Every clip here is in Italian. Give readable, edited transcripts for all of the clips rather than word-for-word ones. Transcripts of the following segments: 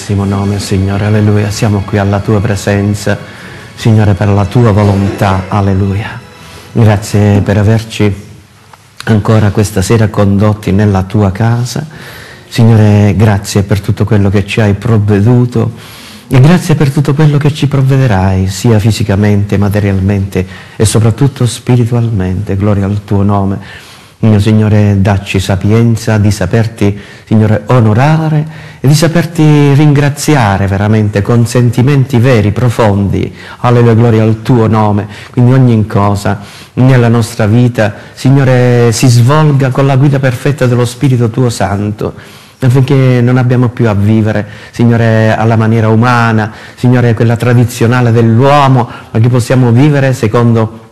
Santissimo nome, Signore, alleluia. Siamo qui alla Tua presenza, Signore, per la Tua volontà, alleluia. Grazie per averci ancora questa sera condotti nella Tua casa. Signore, grazie per tutto quello che ci hai provveduto e grazie per tutto quello che ci provvederai, sia fisicamente, materialmente e soprattutto spiritualmente. Gloria al Tuo nome. Mio Signore, dacci sapienza di saperti, Signore, onorare e di saperti ringraziare veramente con sentimenti veri, profondi. Alleluia, gloria al Tuo nome. Quindi ogni cosa nella nostra vita, Signore, si svolga con la guida perfetta dello Spirito Tuo Santo, affinché non abbiamo più a vivere, Signore, alla maniera umana, Signore, quella tradizionale dell'uomo, ma che possiamo vivere secondo,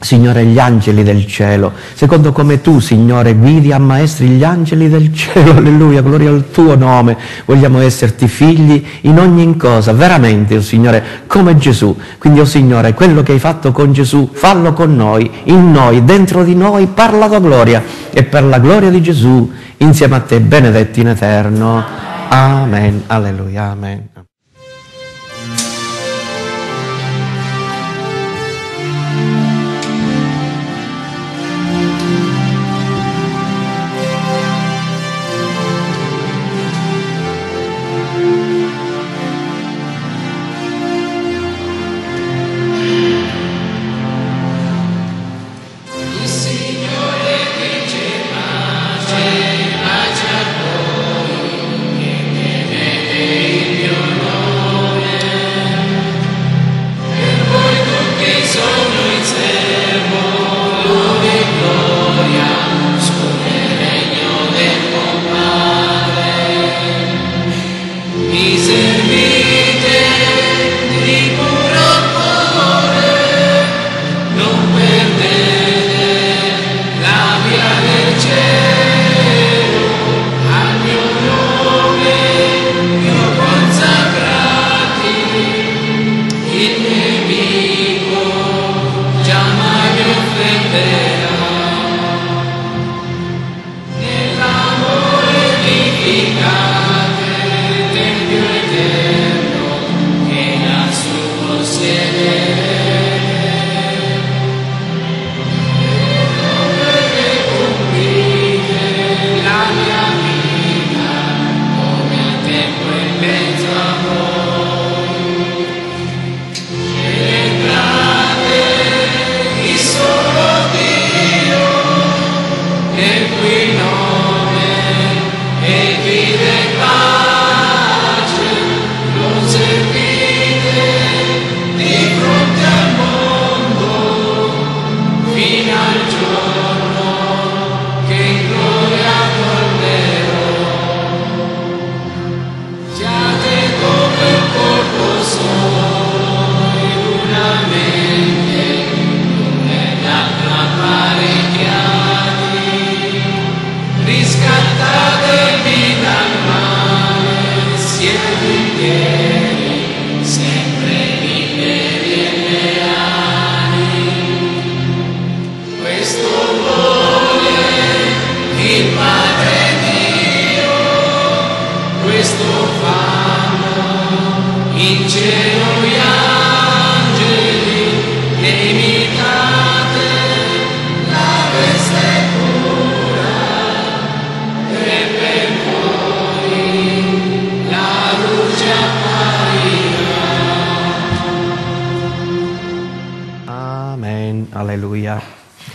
Signore, gli angeli del cielo, secondo come Tu, Signore, guidi e ammaestri gli angeli del cielo, alleluia, gloria al Tuo nome. Vogliamo esserti figli in ogni cosa, veramente, oh Signore, come Gesù. Quindi, oh Signore, quello che hai fatto con Gesù, fallo con noi, in noi, dentro di noi, per la Tua gloria e per la gloria di Gesù, insieme a Te, benedetti in eterno. Amen, alleluia, amen.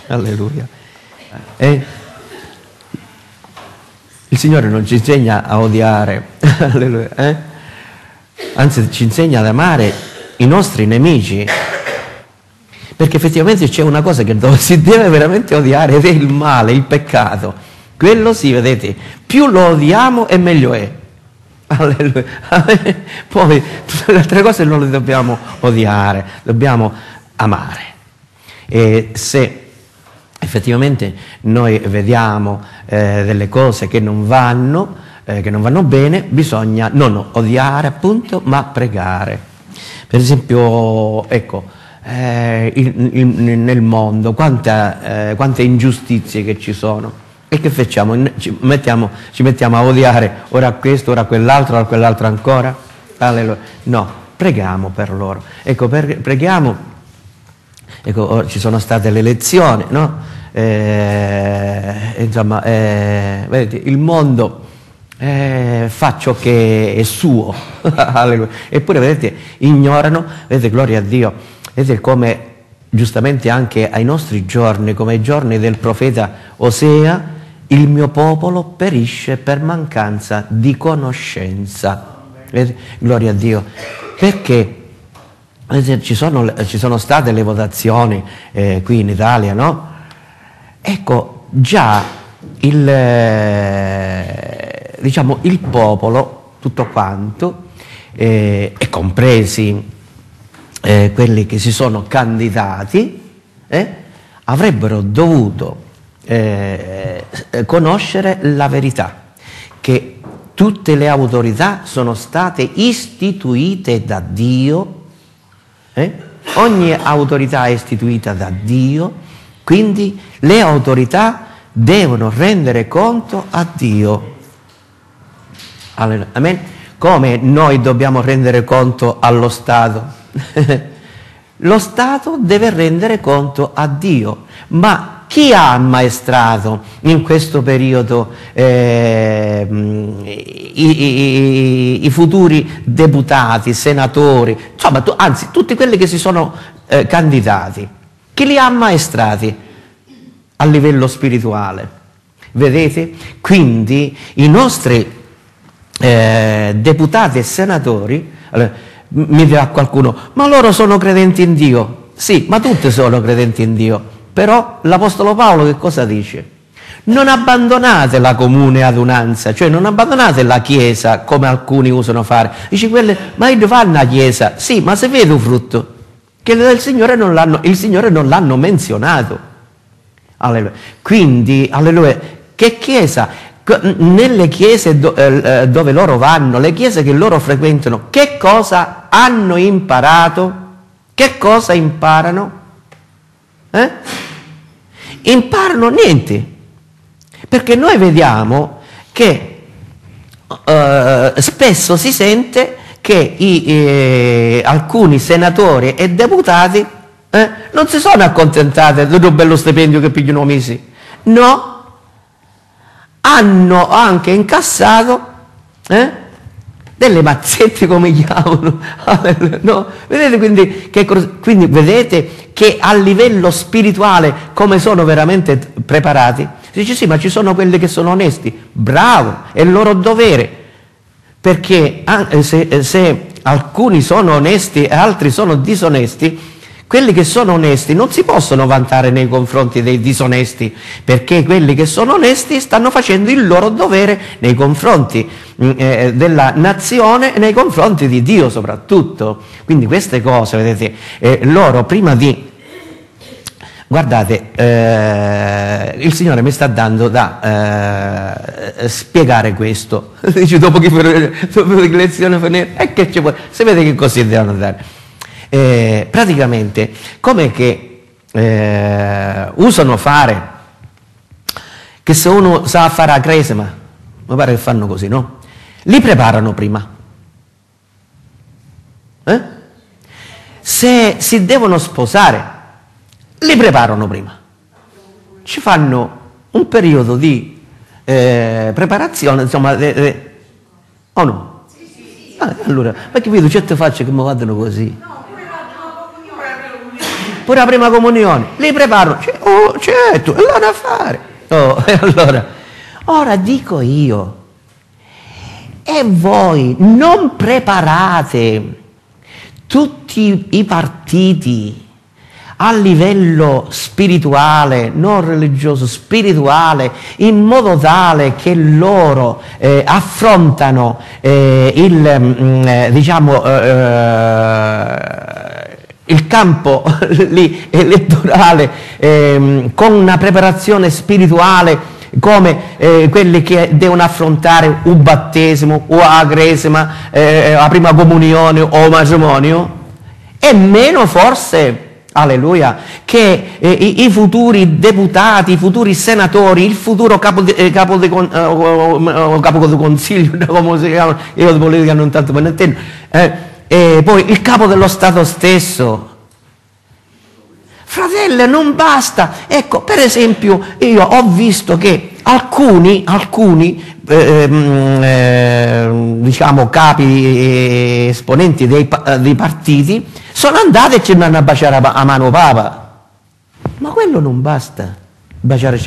Alleluia. E il Signore non ci insegna a odiare, alleluia, anzi ci insegna ad amare i nostri nemici, perché effettivamente c'è una cosa che si deve veramente odiare ed è il male, il peccato. Quello sì, vedete, più lo odiamo e meglio è, alleluia. Poi tutte le altre cose non le dobbiamo odiare, dobbiamo amare. E se effettivamente noi vediamo delle cose che non vanno bene, bisogna non odiare appunto, ma pregare. Per esempio, ecco, nel mondo quante ingiustizie che ci sono. E che facciamo? Ci mettiamo a odiare ora questo, ora quell'altro ancora? Alleluia. No, preghiamo per loro. Ecco, preghiamo. Ecco, ci sono state le elezioni, no? Insomma, vedete, il mondo fa ciò che è suo. Alleluia. Eppure, vedete, ignorano, vedete, gloria a Dio, vedete come giustamente anche ai nostri giorni, come ai giorni del profeta Osea, il mio popolo perisce per mancanza di conoscenza. Gloria a Dio. Perché ci sono state le votazioni qui in Italia, no? Ecco, già il popolo, tutto quanto, e compresi quelli che si sono candidati, avrebbero dovuto conoscere la verità, che tutte le autorità sono state istituite da Dio, ogni autorità è istituita da Dio, quindi le autorità devono rendere conto a Dio. Alleluia. Amen. Come noi dobbiamo rendere conto allo Stato? Lo Stato deve rendere conto a Dio, ma chi ha ammaestrato in questo periodo i futuri deputati, senatori, insomma, anzi tutti quelli che si sono candidati? Chi li ha ammaestrati a livello spirituale? Vedete? Quindi i nostri deputati e senatori, allora, mi dirà qualcuno, ma loro sono credenti in Dio. Sì, ma tutti sono credenti in Dio. Però l'Apostolo Paolo che cosa dice? Non abbandonate la comune adunanza, cioè non abbandonate la Chiesa come alcuni usano fare. Dice quelle, ma io fanno una Chiesa. Sì, ma se vedo un frutto, che il Signore non l'hanno menzionato. Alleluia. Quindi, alleluia, che Chiesa? Nelle chiese dove loro vanno, le chiese che loro frequentano, che cosa hanno imparato? Che cosa imparano? Imparano niente, perché noi vediamo che spesso si sente che alcuni senatori e deputati non si sono accontentati del bello stipendio che pigliano mesi, no, hanno anche incassato delle mazzette come gli chiamano. No? Vedete quindi quindi vedete che a livello spirituale come sono veramente preparati? Si dice sì, ma ci sono quelli che sono onesti, bravo, è il loro dovere, perché se alcuni sono onesti e altri sono disonesti, quelli che sono onesti non si possono vantare nei confronti dei disonesti, perché quelli che sono onesti stanno facendo il loro dovere nei confronti della nazione e nei confronti di Dio soprattutto. Quindi queste cose, vedete, loro prima di... Guardate, il Signore mi sta dando da spiegare questo. Dice, dopo che lezione finire, che ci vuole? Se vede che così devono andare. Praticamente come che usano fare che se uno sa fare a cresima, mi pare che fanno così, no? Li preparano prima, se si devono sposare li preparano prima, ci fanno un periodo di preparazione, insomma, o no? Allora, ma che vedo certe facce che mi guardano così, pure la prima comunione, li preparano, oh certo, è l'ora a fare. Oh, allora, ora dico io, e voi non preparate tutti i partiti a livello spirituale, non religioso, spirituale, in modo tale che loro affrontano il campo lì, elettorale con una preparazione spirituale come quelli che devono affrontare un battesimo o la cresima, la prima comunione o il matrimonio, e meno forse Alleluia, che i futuri deputati, i futuri senatori, il futuro capo del consiglio, come si chiama, io di politica non tanto per intendo, poi il capo dello Stato stesso. Fratelli, non basta. Ecco, per esempio, io ho visto che alcuni diciamo capi esponenti dei partiti sono andati e ci vanno a baciare a mano Papa. Ma quello non basta, baciare.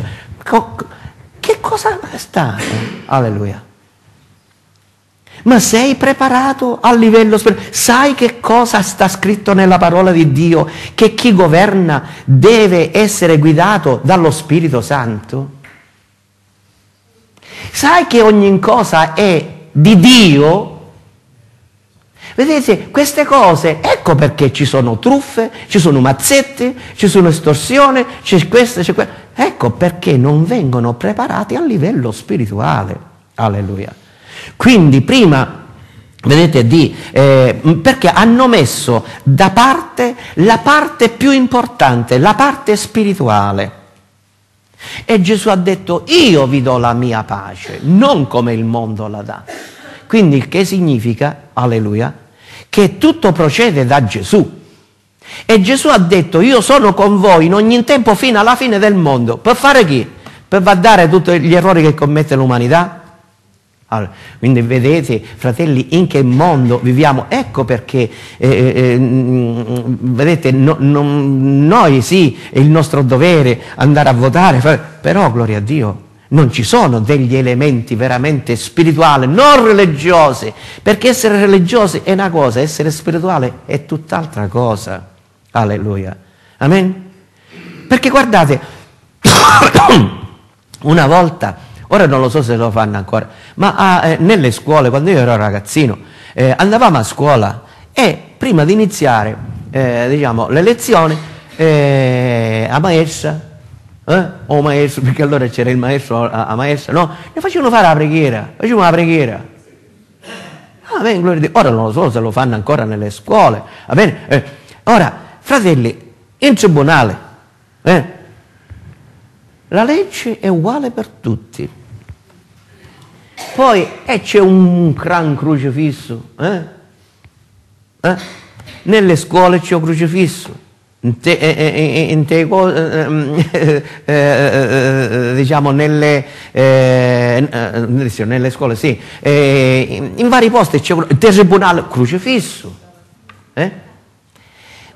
Che cosa basta? Alleluia. Ma sei preparato a livello spirituale? Sai che cosa sta scritto nella parola di Dio? Che chi governa deve essere guidato dallo Spirito Santo? Sai che ogni cosa è di Dio? Vedete, queste cose, ecco perché ci sono truffe, ci sono mazzette, ci sono estorsione, c'è questo, c'è quello. Ecco perché non vengono preparati a livello spirituale. Alleluia. Quindi prima, vedete, perché hanno messo da parte la parte più importante, la parte spirituale. E Gesù ha detto: io vi do la mia pace, non come il mondo la dà. Quindi che significa, alleluia, che tutto procede da Gesù. E Gesù ha detto: io sono con voi in ogni tempo fino alla fine del mondo. Per fare chi? Per guardare tutti gli errori che commette l'umanità? Allora, quindi vedete, fratelli, in che mondo viviamo. Ecco perché vedete, noi sì, è il nostro dovere andare a votare, però gloria a Dio non ci sono degli elementi veramente spirituali, non religiosi, perché essere religiosi è una cosa, essere spirituale è tutt'altra cosa. Alleluia, amen. Perché guardate, una volta, ora non lo so se lo fanno ancora, ma nelle scuole, quando io ero ragazzino, andavamo a scuola e prima di iniziare diciamo, le lezioni, a maestra, o maestro, perché allora c'era il maestro, a maestra, no? Ne facevano fare la preghiera, facevano la preghiera. Ah, bene, gloria a Dio. Ora non lo so se lo fanno ancora nelle scuole, va bene? Ora, fratelli, in tribunale, la legge è uguale per tutti. Poi c'è un gran crocifisso. Nelle scuole c'è un crocifisso. Diciamo nelle scuole, sì. In vari posti c'è un tribunale crocifisso.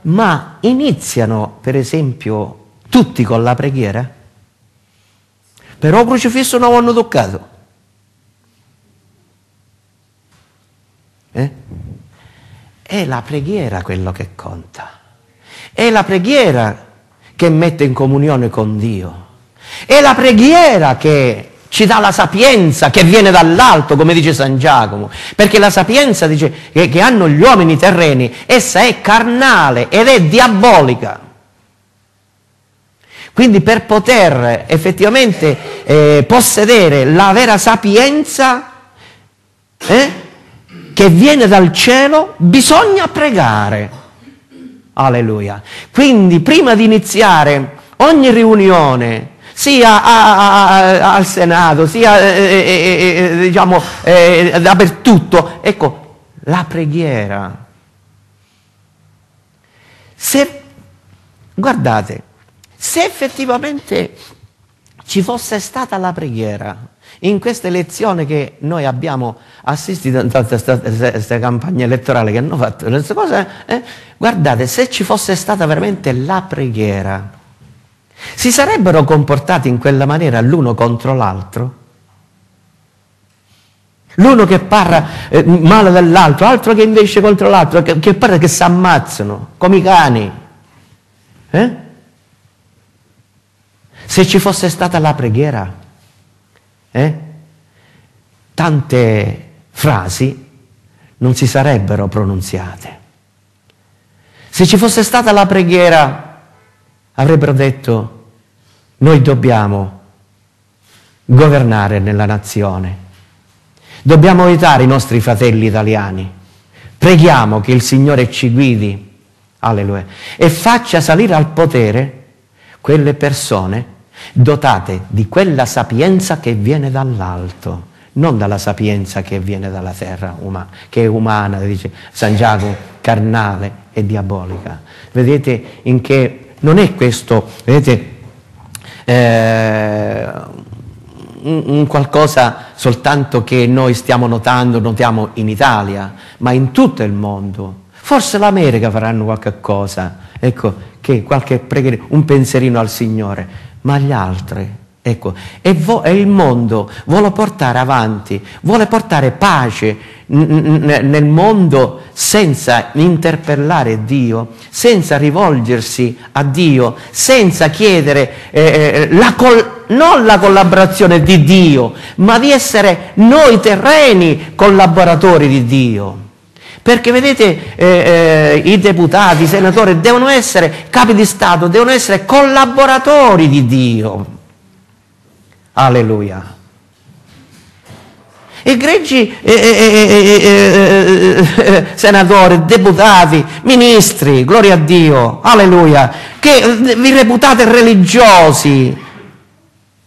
Ma iniziano, per esempio, tutti con la preghiera? Però il crocifisso non lo hanno toccato. È la preghiera quello che conta. È la preghiera che mette in comunione con Dio. È la preghiera che ci dà la sapienza che viene dall'alto, come dice San Giacomo. Perché la sapienza, dice, che hanno gli uomini terreni, essa è carnale ed è diabolica. Quindi per poter effettivamente possedere la vera sapienza che viene dal cielo, bisogna pregare. Alleluia. Quindi prima di iniziare ogni riunione, sia al Senato, sia diciamo dappertutto, ecco, la preghiera. Se, guardate, se effettivamente ci fosse stata la preghiera in questa elezione che noi abbiamo assistito, a questa campagna elettorale che hanno fatto, queste cose, guardate, se ci fosse stata veramente la preghiera, si sarebbero comportati in quella maniera l'uno contro l'altro? L'uno che parla male dell'altro, l'altro che invece contro l'altro, che parla, che si ammazzano, come i cani. Se ci fosse stata la preghiera, tante frasi non si sarebbero pronunziate. Se ci fosse stata la preghiera, avrebbero detto: noi dobbiamo governare nella nazione, dobbiamo aiutare i nostri fratelli italiani, preghiamo che il Signore ci guidi Alleluia. E faccia salire al potere quelle persone dotate di quella sapienza che viene dall'alto, non dalla sapienza che viene dalla terra umana, che è umana, dice San Giacomo, carnale e diabolica. Vedete in che... Non è questo, vedete, un qualcosa soltanto che noi stiamo notiamo in Italia, ma in tutto il mondo. Forse l'America faranno qualche cosa, ecco, che qualche preghiera, un pensierino al Signore, ma gli altri, ecco, e il mondo vuole portare avanti, vuole portare pace nel mondo senza interpellare Dio, senza rivolgersi a Dio, senza chiedere non la collaborazione di Dio, ma di essere noi terreni collaboratori di Dio. Perché vedete, i deputati, i senatori devono essere capi di Stato, devono essere collaboratori di Dio. Alleluia. Egregi senatori, deputati, ministri, gloria a Dio, alleluia, che vi reputate religiosi,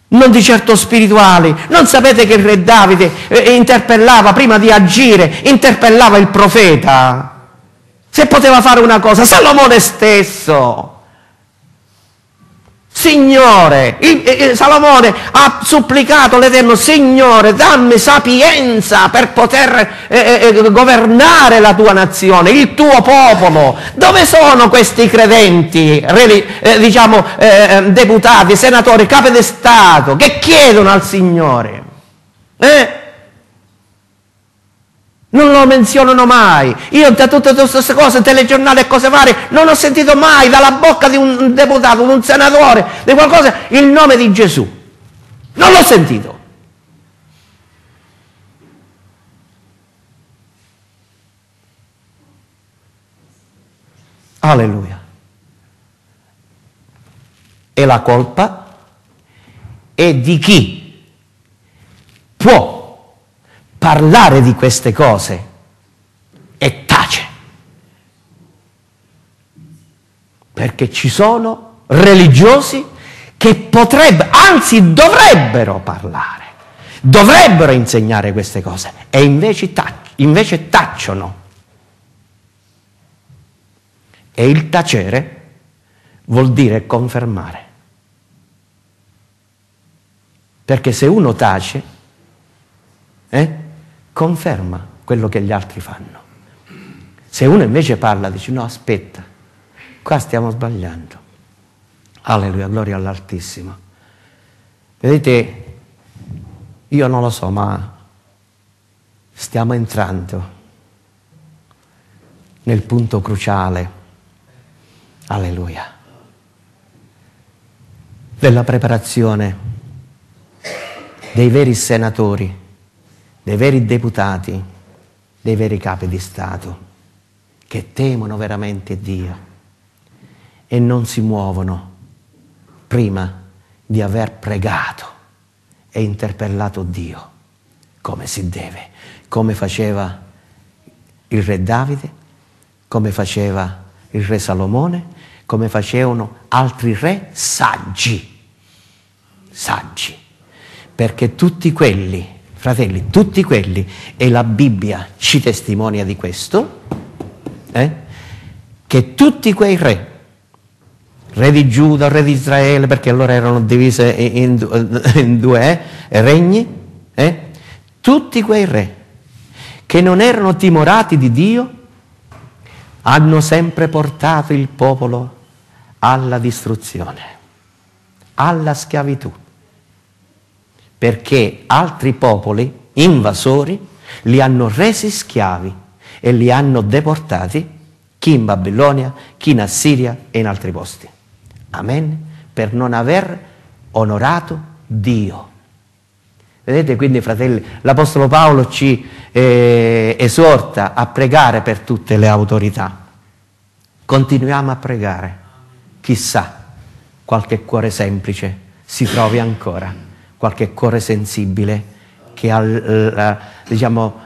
non di certo spirituali. Non sapete che il re Davide interpellava, prima di agire, interpellava il profeta. Se poteva fare una cosa, Salomone stesso. Signore, Salomone ha supplicato l'Eterno: Signore, dammi sapienza per poter governare la tua nazione, il tuo popolo. Dove sono questi credenti, deputati, senatori, capi di Stato, che chiedono al Signore? Non lo menzionano mai. Io da tutte queste cose, telegiornali e cose varie, non ho sentito mai dalla bocca di un deputato, di un senatore, di qualcosa, il nome di Gesù. Non l'ho sentito. Alleluia. E la colpa è di chi può parlare di queste cose e tace, perché ci sono religiosi che potrebbero, anzi dovrebbero parlare, dovrebbero insegnare queste cose, e invece tacciono. E il tacere vuol dire confermare, perché se uno tace, conferma quello che gli altri fanno. Se uno invece parla, dice: no, aspetta, qua stiamo sbagliando. Alleluia, gloria all'Altissimo. Vedete, io non lo so, ma stiamo entrando nel punto cruciale, alleluia, della preparazione dei veri senatori, dei veri deputati, dei veri capi di Stato, che temono veramente Dio e non si muovono prima di aver pregato e interpellato Dio come si deve, come faceva il re Davide, come faceva il re Salomone, come facevano altri re saggi, saggi, perché tutti quelli, fratelli, tutti quelli, e la Bibbia ci testimonia di questo, che tutti quei re di Giuda, re di Israele, perché allora erano divise in due regni, tutti quei re che non erano timorati di Dio hanno sempre portato il popolo alla distruzione, alla schiavitù. Perché altri popoli invasori li hanno resi schiavi e li hanno deportati, chi in Babilonia, chi in Assiria e in altri posti. Amen? Per non aver onorato Dio. Vedete quindi, fratelli, l'Apostolo Paolo ci esorta a pregare per tutte le autorità. Continuiamo a pregare. Chissà, qualche cuore semplice si trovi ancora, qualche cuore sensibile che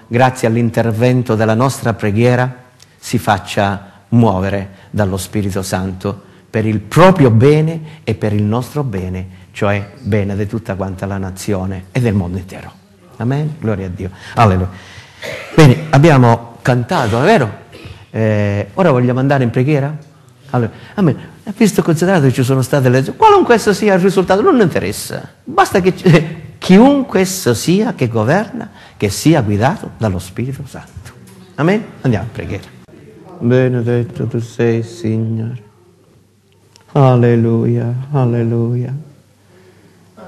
grazie all'intervento della nostra preghiera si faccia muovere dallo Spirito Santo per il proprio bene e per il nostro bene, cioè bene di tutta quanta la nazione e del mondo intero. Amen? Gloria a Dio. Alleluia. Bene, abbiamo cantato, è vero? Ora vogliamo andare in preghiera? Allora, visto e considerato che ci sono state le... Qualunque esso sia il risultato, non interessa. Basta che chiunque esso sia che governa, che sia guidato dallo Spirito Santo. Amen? Andiamo in preghiera. Benedetto tu sei, Signore. Alleluia, alleluia,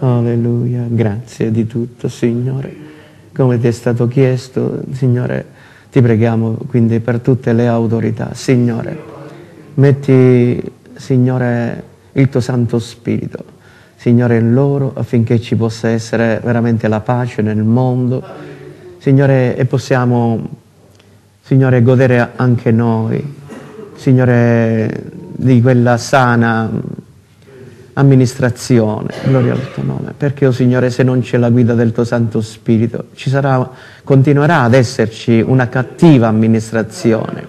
alleluia. Grazie di tutto, Signore. Come ti è stato chiesto, Signore, ti preghiamo quindi per tutte le autorità. Signore, metti, Signore, il tuo Santo Spirito, Signore, in loro, affinché ci possa essere veramente la pace nel mondo, Signore, e possiamo, Signore, godere anche noi, Signore, di quella sana amministrazione, gloria al tuo nome, perché, oh Signore, se non c'è la guida del tuo Santo Spirito, continuerà ad esserci una cattiva amministrazione.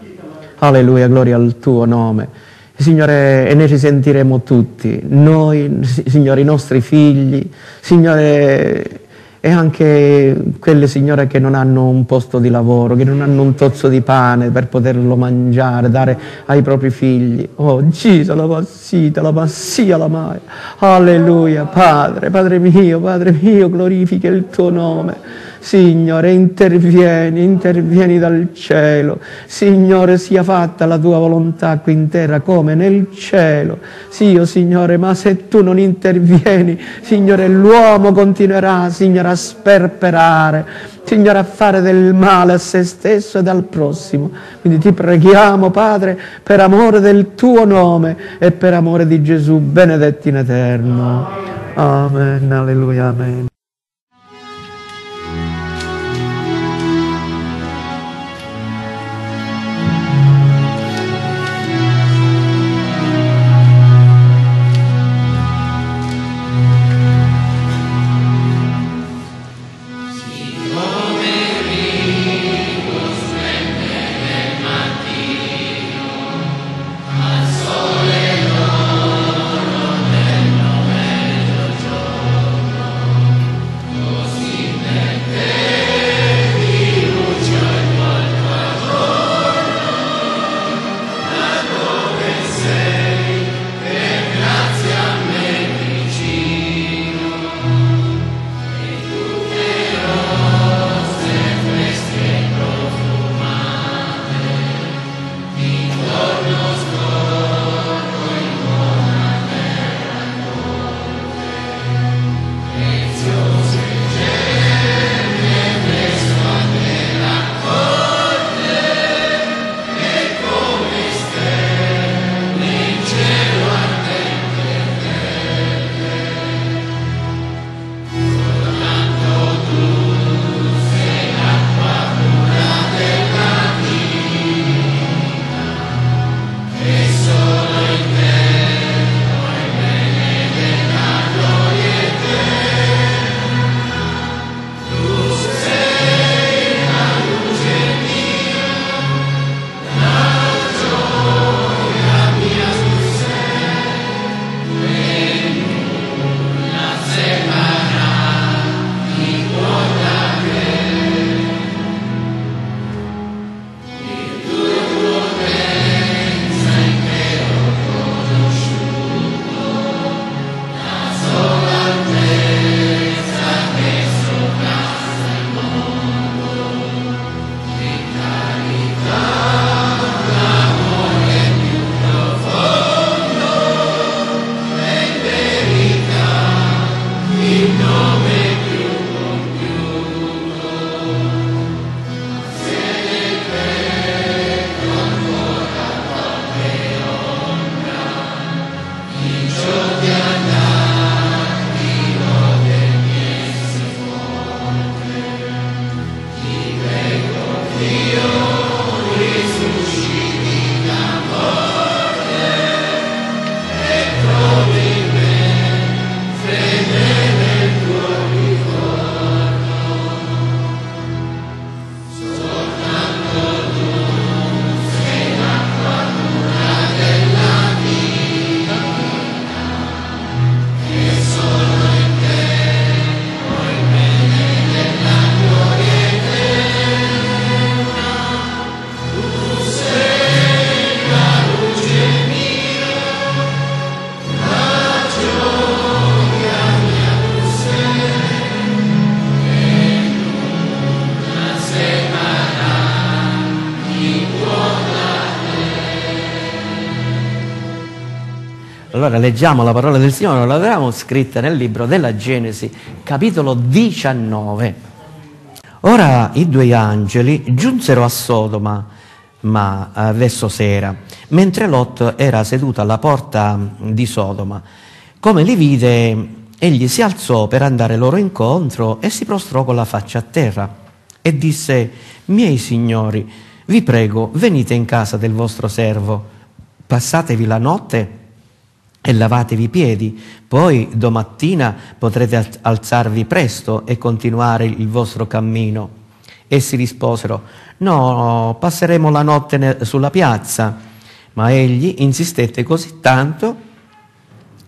Alleluia, gloria al tuo nome. Signore, e ne risentiremo tutti, noi, Signore, i nostri figli, Signore, e anche quelle, Signore, che non hanno un posto di lavoro, che non hanno un tozzo di pane per poterlo mangiare, dare ai propri figli. Oh, Gesù, la passia, la mai. Alleluia, Padre, Padre mio, glorifica il tuo nome. Signore, intervieni, intervieni dal cielo. Signore, sia fatta la tua volontà qui in terra come nel cielo. Sì, oh Signore, ma se tu non intervieni, Signore, l'uomo continuerà, Signore, a sperperare, Signore, a fare del male a se stesso ed al prossimo. Quindi ti preghiamo, Padre, per amore del tuo nome e per amore di Gesù, benedetti in eterno. Amen, alleluia, amen. Allora leggiamo la parola del Signore, la troviamo scritta nel libro della Genesi, capitolo 19. Ora i due angeli giunsero a Sodoma, ma verso sera, mentre Lot era seduto alla porta di Sodoma. Come li vide, egli si alzò per andare loro incontro e si prostrò con la faccia a terra e disse: «Miei signori, vi prego, venite in casa del vostro servo, passatevi la notte e lavatevi i piedi, poi domattina potrete alzarvi presto e continuare il vostro cammino». Essi risposero: «No, passeremo la notte sulla piazza». Ma egli insistette così tanto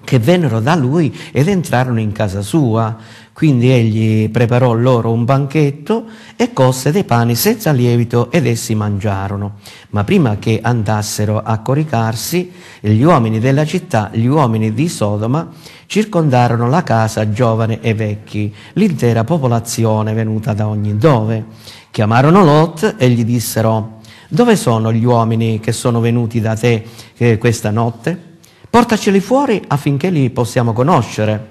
che vennero da lui ed entrarono in casa sua. Quindi egli preparò loro un banchetto e cosse dei pani senza lievito, ed essi mangiarono. Ma prima che andassero a coricarsi, gli uomini della città, gli uomini di Sodoma, circondarono la casa, giovani e vecchi, l'intera popolazione venuta da ogni dove. Chiamarono Lot e gli dissero: «Dove sono gli uomini che sono venuti da te questa notte? Portaceli fuori affinché li possiamo conoscere».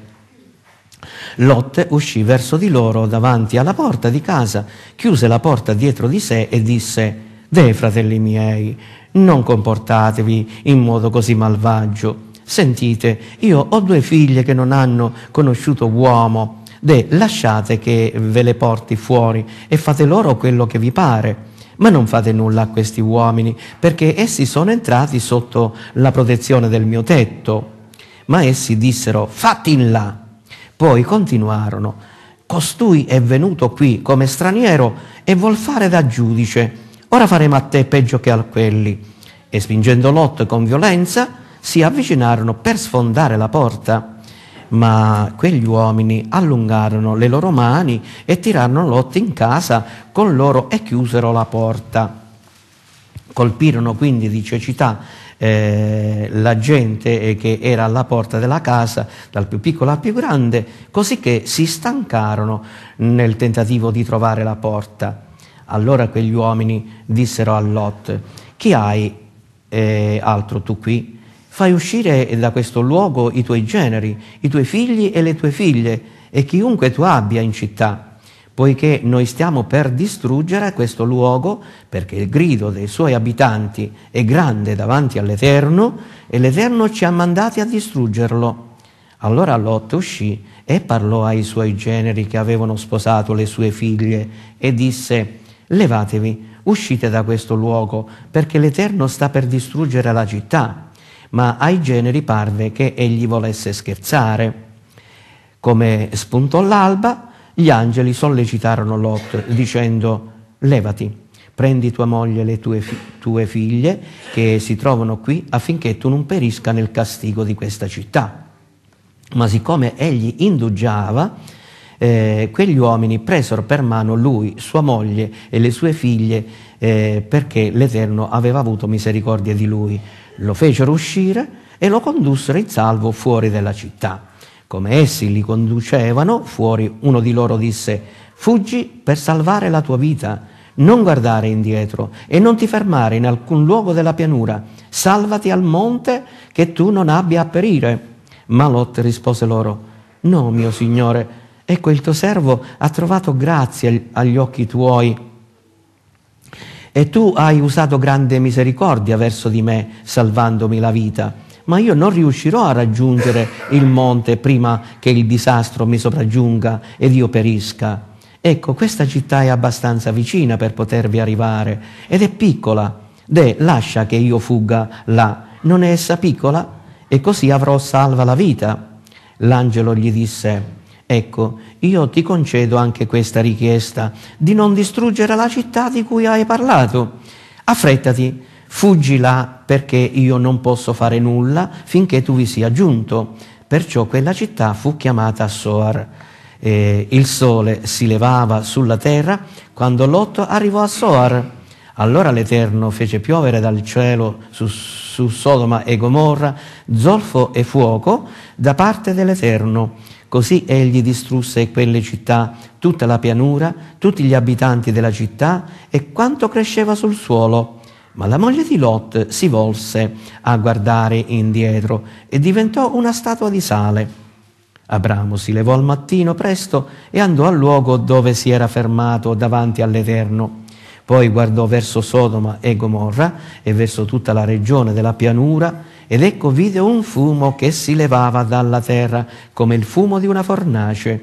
Lot uscì verso di loro davanti alla porta di casa, chiuse la porta dietro di sé e disse: «Deh, fratelli miei, non comportatevi in modo così malvagio. Sentite, io ho due figlie che non hanno conosciuto uomo. Deh, lasciate che ve le porti fuori e fate loro quello che vi pare. Ma non fate nulla a questi uomini, perché essi sono entrati sotto la protezione del mio tetto». Ma essi dissero: «Fatti in là». Poi continuarono: «Costui è venuto qui come straniero e vuol fare da giudice. Ora faremo a te peggio che a quelli». E spingendo Lot con violenza, si avvicinarono per sfondare la porta. Ma quegli uomini allungarono le loro mani e tirarono Lot in casa con loro e chiusero la porta. Colpirono quindi di cecità la gente che era alla porta della casa, dal più piccolo al più grande, così che si stancarono nel tentativo di trovare la porta. Allora quegli uomini dissero a Lot: «Chi hai altro tu qui? Fai uscire da questo luogo i tuoi generi, i tuoi figli e le tue figlie, e chiunque tu abbia in città, poiché noi stiamo per distruggere questo luogo, perché il grido dei suoi abitanti è grande davanti all'Eterno, e l'Eterno ci ha mandati a distruggerlo». Allora Lot uscì e parlò ai suoi generi che avevano sposato le sue figlie e disse: «Levatevi, uscite da questo luogo, perché l'Eterno sta per distruggere la città». Ma ai generi parve che egli volesse scherzare. Come spuntò l'alba, gli angeli sollecitarono Lot dicendo: «Levati, prendi tua moglie e le tue figlie che si trovano qui, affinché tu non perisca nel castigo di questa città». Ma siccome egli indugiava, quegli uomini presero per mano lui, sua moglie e le sue figlie, perché l'Eterno aveva avuto misericordia di lui. Lo fecero uscire e lo condussero in salvo fuori della città. Come essi li conducevano fuori, uno di loro disse: «Fuggi per salvare la tua vita, non guardare indietro e non ti fermare in alcun luogo della pianura, salvati al monte che tu non abbia a perire». Ma Lot rispose loro: «No, mio signore, ecco, il tuo servo ha trovato grazia agli occhi tuoi e tu hai usato grande misericordia verso di me, salvandomi la vita. Ma io non riuscirò a raggiungere il monte prima che il disastro mi sopraggiunga ed io perisca. Ecco, questa città è abbastanza vicina per potervi arrivare ed è piccola. Deh, lascia che io fugga là, non è essa piccola? E così avrò salva la vita». L'angelo gli disse: «Ecco, io ti concedo anche questa richiesta di non distruggere la città di cui hai parlato. Affrettati, fuggi là, perché io non posso fare nulla finché tu vi sia giunto». Perciò quella città fu chiamata Soar. Il sole si levava sulla terra quando Lot arrivò a Soar. Allora l'Eterno fece piovere dal cielo su Sodoma e Gomorra zolfo e fuoco da parte dell'Eterno. Così egli distrusse quelle città, tutta la pianura, tutti gli abitanti della città e quanto cresceva sul suolo. Ma la moglie di Lot si volse a guardare indietro e diventò una statua di sale. Abramo si levò al mattino presto e andò al luogo dove si era fermato davanti all'Eterno. Poi guardò verso Sodoma e Gomorra e verso tutta la regione della pianura, ed ecco vide un fumo che si levava dalla terra come il fumo di una fornace.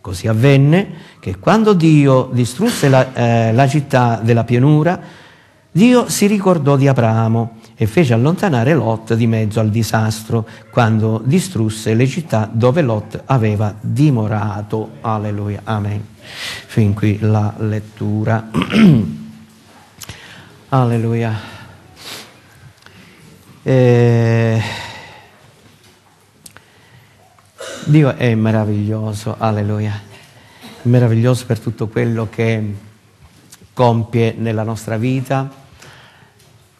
Così avvenne che quando Dio distrusse la città della pianura, Dio si ricordò di Abramo e fece allontanare Lot di mezzo al disastro quando distrusse le città dove Lot aveva dimorato. Alleluia, amen. Fin qui la lettura. Alleluia. Dio è meraviglioso, alleluia. È meraviglioso per tutto quello che compie nella nostra vita,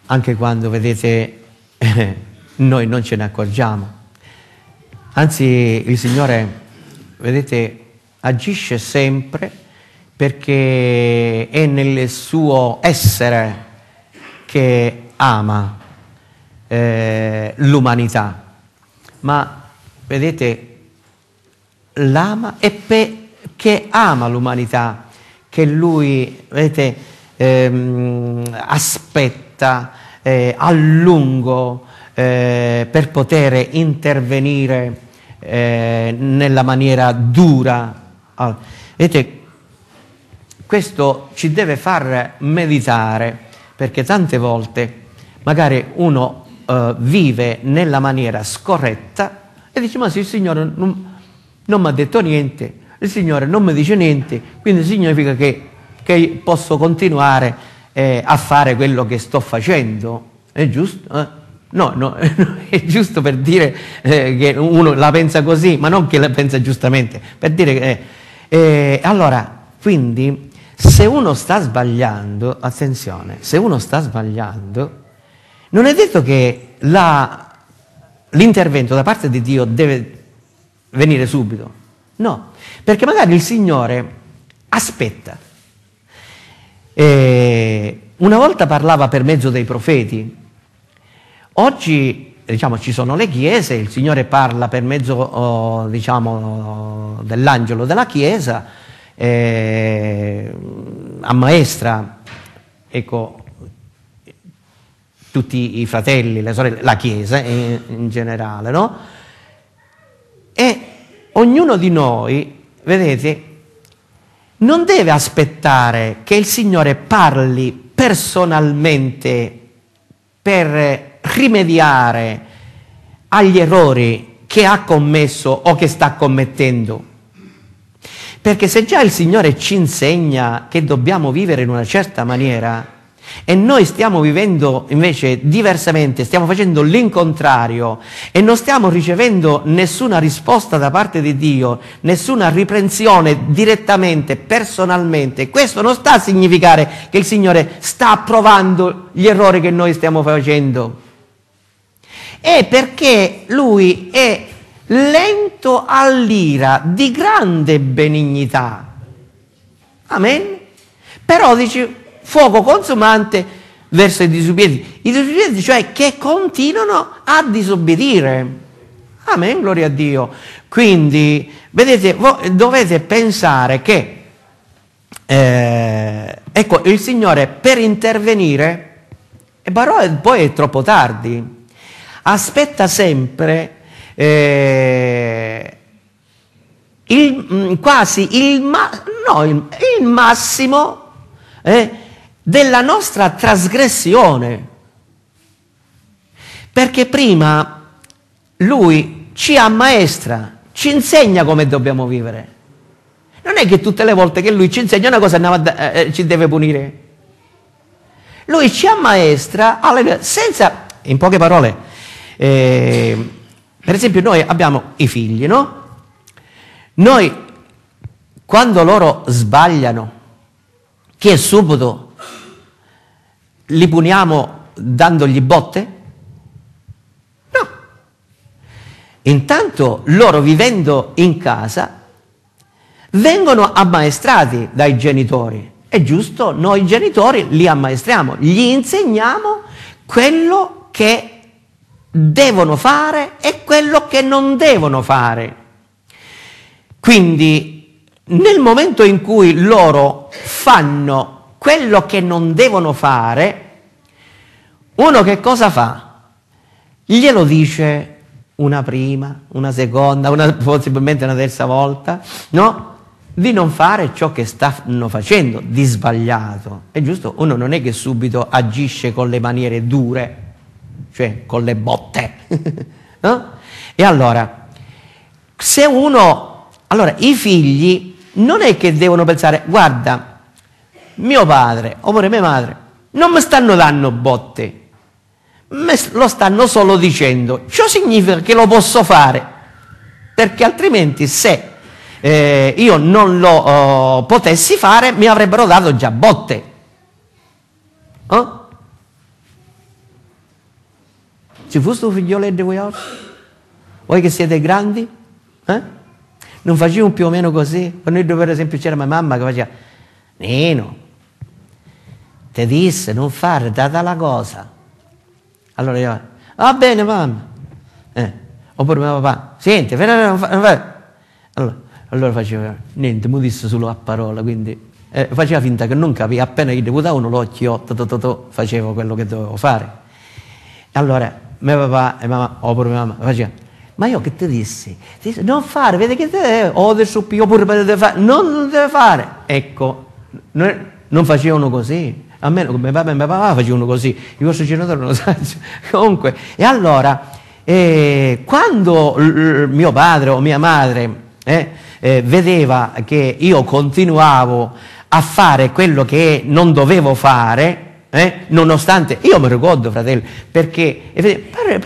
anche quando, vedete, noi non ce ne accorgiamo. Anzi, il Signore, vedete, agisce sempre perché è nel suo essere che ama l'umanità, ma vedete, l'ama è perché ama l'umanità, che lui, vedete, aspetta a lungo per poter intervenire nella maniera dura. Allora, vedete, questo ci deve far meditare, perché tante volte magari uno vive nella maniera scorretta e dice: ma se il Signore non mi ha detto niente, il Signore non mi dice niente, quindi significa che posso continuare a fare quello che sto facendo. È giusto? No, è giusto per dire che uno la pensa così, ma non che la pensa giustamente, per dire che... allora, quindi... se uno sta sbagliando, attenzione, se uno sta sbagliando, non è detto che l'intervento da parte di Dio deve venire subito. No, perché magari il Signore aspetta. Una volta parlava per mezzo dei profeti, oggi, diciamo, ci sono le chiese, il Signore parla per mezzo, diciamo, dell'angelo della chiesa, ammaestra, ecco, tutti i fratelli, le sorelle, la chiesa in generale, no? E ognuno di noi, vedete, non deve aspettare che il Signore parli personalmente per rimediare agli errori che ha commesso o che sta commettendo. Perché se già il Signore ci insegna che dobbiamo vivere in una certa maniera e noi stiamo vivendo invece diversamente, stiamo facendo l'incontrario e non stiamo ricevendo nessuna risposta da parte di Dio, nessuna riprensione direttamente, personalmente, questo non sta a significare che il Signore sta approvando gli errori che noi stiamo facendo. È perché Lui è lento all'ira, di grande benignità. Amen? Però dice fuoco consumante verso i disobbedienti. I disobbedienti, cioè, che continuano a disobbedire. Amen, gloria a Dio. Quindi, vedete, voi dovete pensare che, ecco, il Signore per intervenire, però poi è troppo tardi. Aspetta sempre il massimo della nostra trasgressione, perché prima Lui ci ammaestra, ci insegna come dobbiamo vivere. Non è che tutte le volte che Lui ci insegna una cosa ci deve punire. Lui ci ammaestra senza, in poche parole, per esempio, noi abbiamo i figli, no? Noi, quando loro sbagliano, che subito li puniamo dandogli botte? No. Intanto loro, vivendo in casa, vengono ammaestrati dai genitori. è giusto, noi genitori li ammaestriamo, gli insegniamo quello che devono fare e quello che non devono fare. Quindi nel momento in cui loro fanno quello che non devono fare, uno che cosa fa? Glielo dice una prima, una seconda, possibilmente una terza volta, no? Di non fare ciò che stanno facendo di sbagliato. È giusto, uno non è che subito agisce con le maniere dure, cioè con le botte, no? E allora, se uno, allora i figli non è che devono pensare, guarda, mio padre oppure mia madre non mi stanno dando botte, me lo stanno solo dicendo, ciò significa che lo posso fare, perché altrimenti se io non lo potessi fare mi avrebbero dato già botte, eh? Ci fosse un figliolo di voi oggi? Voi che siete grandi? Eh? Non facevo più o meno così? Per noi per esempio c'era mia mamma che faceva, Nino, ti disse non fare tale cosa. Allora io, va bene mamma, oppure mio papà, senti, non fare. Allora faceva, niente, mi disse solo a parola, quindi faceva finta che non capiva, appena gli devo dare uno l'occhio, facevo quello che dovevo fare. Allora mio papà e mamma, oppure mia mamma, faceva, ma io che ti dissi? Disse, non fare, vedi che te ho del suppio, oppure deve fare, non deve fare. Ecco, non facevano così. A me, come papà e mio papà facevano così, i vostri genitori non sanno. Comunque, e allora, quando mio padre o mia madre vedeva che io continuavo a fare quello che non dovevo fare, nonostante, io mi ricordo, fratello, perché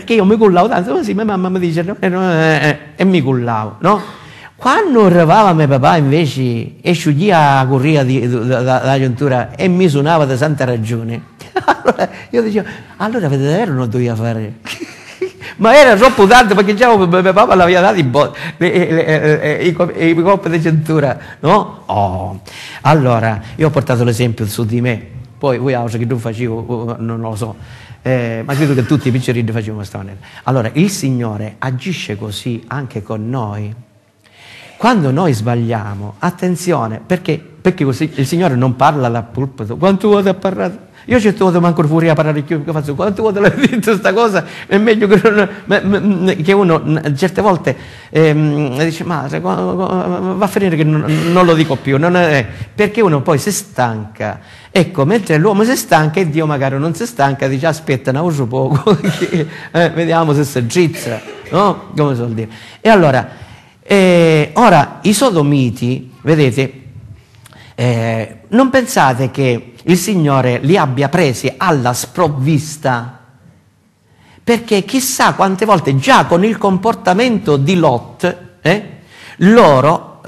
io mi cullavo tanto, così mia mamma mi dice, e mi cullavo, no? Quando arrivava mio papà invece e sciugia la corria dalla giuntura e mi suonava da santa ragione, allora io dicevo, allora vedete, non doveva fare, ma era troppo tanto perché già mio papà mi aveva dato i colpi di cintura, no? Oh. Allora, io ho portato l'esempio su di me. Poi voi altro che tu facevo, non lo so, ma credo che tutti i piccerini facevano questa maniera. Allora, il Signore agisce così anche con noi. Quando noi sbagliamo, attenzione, perché così il Signore non parla dal pulpito. Quanto vuote ha parlato? Io certe volte manco fuori a parlare più, che faccio? Quanto vuote l'ho detto questa cosa? È meglio che uno, certe volte, dice, ma va a finire che non lo dico più. Perché uno poi si stanca. Ecco, mentre l'uomo si stanca e Dio magari non si stanca, dice, aspetta, ne uso poco, vediamo se si gizza, no? Come si vuol dire? E allora, ora, i sodomiti, vedete, non pensate che il Signore li abbia presi alla sprovvista, perché chissà quante volte già con il comportamento di Lot loro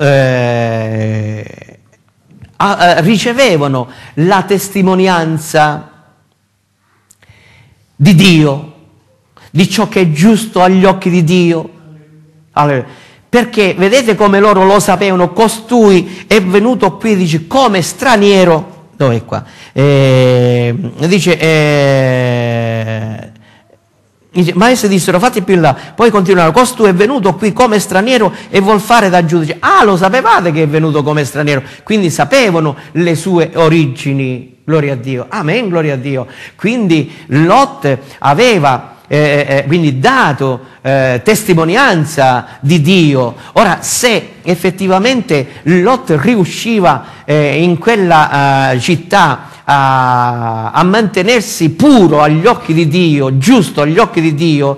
ricevevano la testimonianza di Dio, di ciò che è giusto agli occhi di Dio. Allora, perché vedete come loro lo sapevano, costui è venuto qui e dice, come straniero, dov'è qua? Dice, ma essi dissero, fate più in là, poi continuano, costui è venuto qui come straniero e vuol fare da giudice. Ah, lo sapevate che è venuto come straniero, quindi sapevano le sue origini, gloria a Dio, amen, gloria a Dio. Quindi Lot aveva quindi dato testimonianza di Dio. Ora, se effettivamente Lot riusciva in quella città a mantenersi puro agli occhi di Dio, giusto agli occhi di Dio,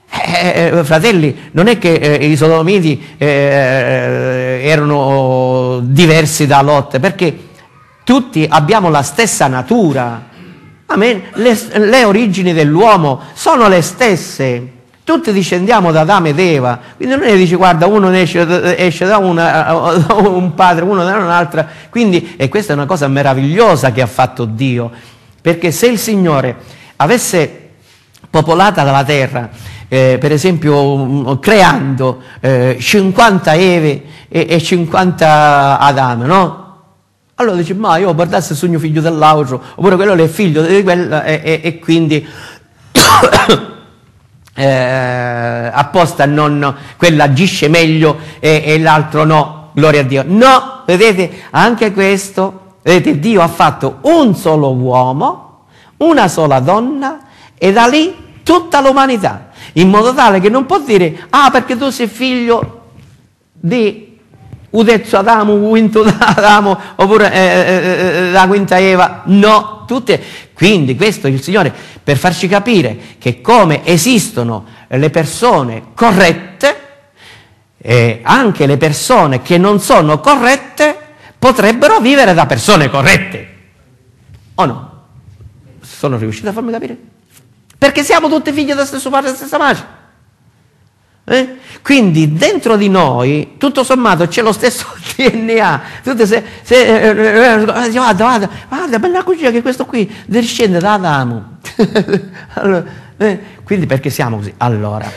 fratelli, non è che i sodomiti erano diversi da Lot, perché tutti abbiamo la stessa natura. Amen. Le origini dell'uomo sono le stesse, tutti discendiamo da Adamo ed Eva, quindi non è che dice, guarda, uno esce da un padre, uno da un'altra, quindi, e questa è una cosa meravigliosa che ha fatto Dio, perché se il Signore avesse popolata la terra, per esempio creando 50 Eve e 50 Adamo, no? Allora dici, ma io guardassi il sogno figlio dell'altro, oppure quello è figlio di quello, e quindi apposta non, quella agisce meglio e l'altro no, gloria a Dio. No, vedete, anche questo, vedete, Dio ha fatto un solo uomo, una sola donna, e da lì tutta l'umanità, in modo tale che non può dire, ah, perché tu sei figlio di Udezzo Adamo, Quinto Adamo, oppure la Quinta Eva. No, tutte. Quindi questo il Signore, per farci capire che come esistono le persone corrette, anche le persone che non sono corrette potrebbero vivere da persone corrette. O no? Sono riuscito a farmi capire? Perché siamo tutti figli dello stesso padre e della stessa madre. Quindi dentro di noi, tutto sommato, c'è lo stesso DNA. Tutte guarda, bella cugina che questo qui discende da Adamo. Allora, quindi perché siamo così? Allora,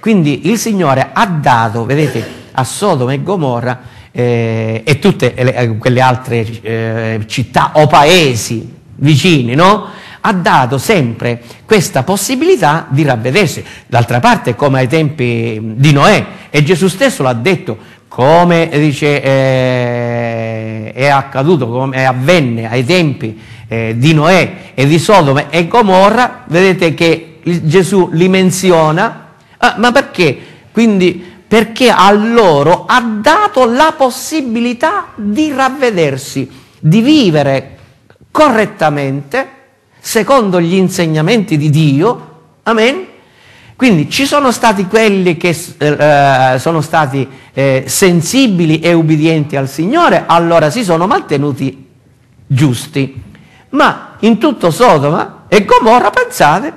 quindi il Signore ha dato, vedete, a Sodoma e Gomorra e tutte quelle altre città o paesi vicini, no? Ha dato sempre questa possibilità di ravvedersi. D'altra parte, come ai tempi di Noè, e Gesù stesso l'ha detto, come dice è accaduto, come avvenne ai tempi di Noè e di Sodoma e Gomorra, vedete che Gesù li menziona, ma perché? Quindi perché a loro ha dato la possibilità di ravvedersi, di vivere correttamente, secondo gli insegnamenti di Dio, amen? Quindi ci sono stati quelli che sono stati sensibili e ubbidienti al Signore, allora si sono mantenuti giusti. Ma in tutto Sodoma e Gomorra, pensate,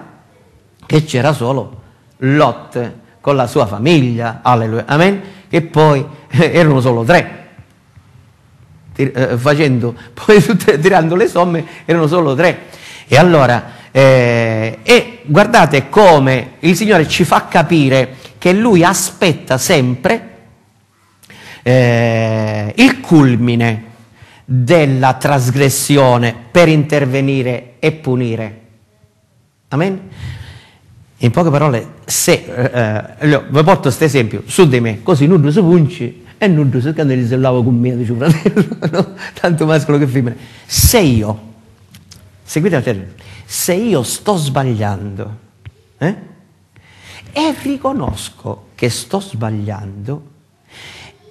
che c'era solo Lot con la sua famiglia, alleluia, amen? Che poi erano solo tre. Facendo, poi tirando le somme, erano solo tre. E allora, guardate come il Signore ci fa capire che Lui aspetta sempre il culmine della trasgressione per intervenire e punire. Amen? In poche parole, vi porto questo esempio su di me, così non si punci e non si scandalizzava con me, dice fratello, no? Tanto mascolo che femmina. Se io... seguite la termine, se io sto sbagliando e riconosco che sto sbagliando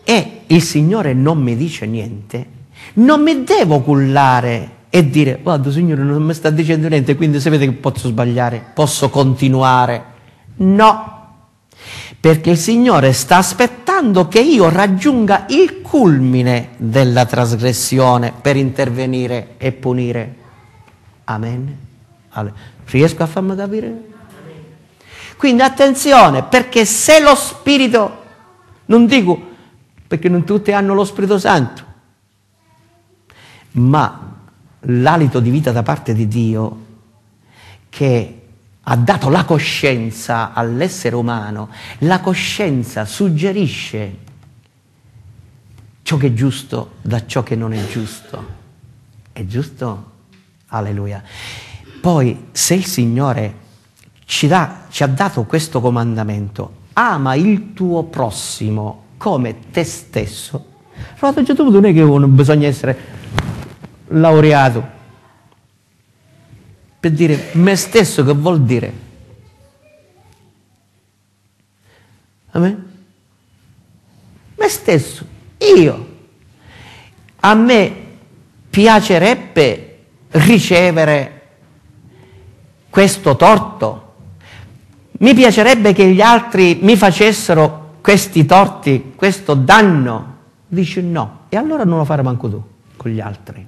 e il Signore non mi dice niente, non mi devo cullare e dire, guarda Signore non mi sta dicendo niente, quindi sapete che posso sbagliare, posso continuare. No, perché il Signore sta aspettando che io raggiunga il culmine della trasgressione per intervenire e punire. Amen. Allora, riesco a farmi capire? Amen. Quindi attenzione, perché se lo Spirito, non dico perché non tutti hanno lo Spirito Santo, ma l'alito di vita da parte di Dio che ha dato la coscienza all'essere umano, la coscienza suggerisce ciò che è giusto da ciò che non è giusto. È giusto? Alleluia. Poi se il Signore ci ha dato questo comandamento, ama il tuo prossimo come te stesso, allora a un certo punto non è che bisogna essere laureato per dire me stesso, che vuol dire? Amen? Me stesso, io. A me piacerebbe ricevere questo torto, mi piacerebbe che gli altri mi facessero questi torti, questo danno. Dici no, e allora non lo fare manco tu con gli altri.